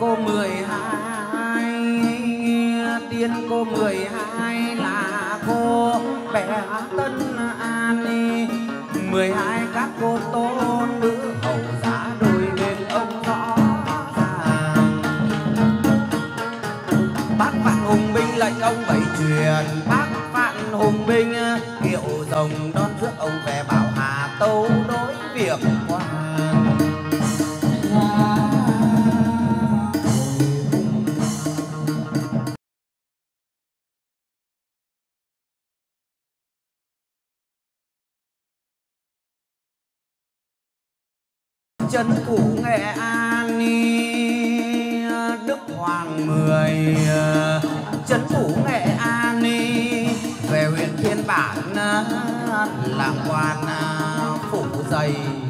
cô 12, tiên cô 12 là cô bé Tân An, 12 các cô tô nữ hậu giá đôi bên ông rõ ràng. Bác Phạm Hùng Binh lệnh ông bảy truyền, bác Phạm Hùng Binh kiệu rồng đón rước ông về Bảo Hà Tâu đối việc hoàng. Trấn Thủ Nghệ An Đức Hoàng 10, Trấn Thủ Nghệ An về huyện Thiên Bản làm quan phủ dày.